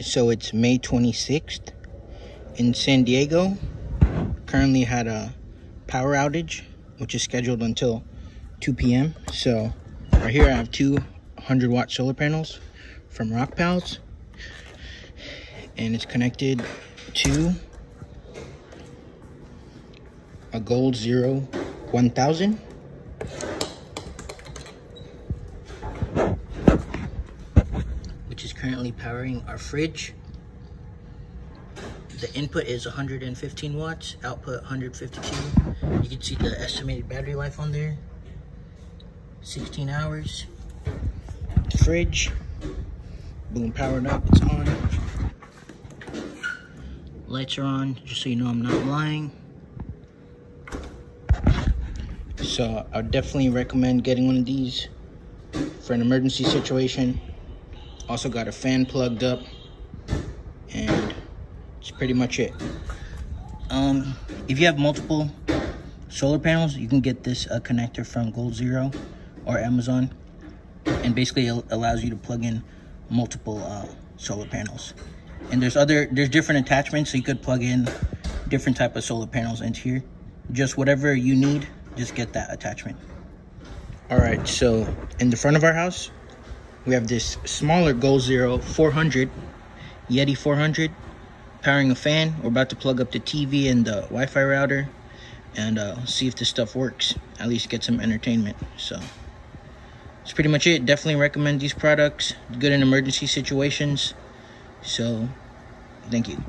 So it's May 26th in San Diego. Currently had a power outage, which is scheduled until 2 p.m. So right here I have 200-watt solar panels from Rock Pals, and it's connected to a Goal Zero 1000. Currently powering our fridge. The input is 115 watts, output 152. You can see the estimated battery life on there, 16 hours. The fridge, boom, powered up, it's on. Lights are on, just so you know I'm not lying. So I would definitely recommend getting one of these for an emergency situation. Also got a fan plugged up, and that's pretty much it. If you have multiple solar panels, you can get this connector from Goal Zero or Amazon, and basically it allows you to plug in multiple solar panels. And there's different attachments, so you could plug in different type of solar panels into here. Just whatever you need, just get that attachment. All right, so in the front of our house, we have this smaller Goal Zero 400, Yeti 400, powering a fan. We're about to plug up the TV and the Wi-Fi router and see if this stuff works. At least get some entertainment. So that's pretty much it. Definitely recommend these products. Good in emergency situations. So thank you.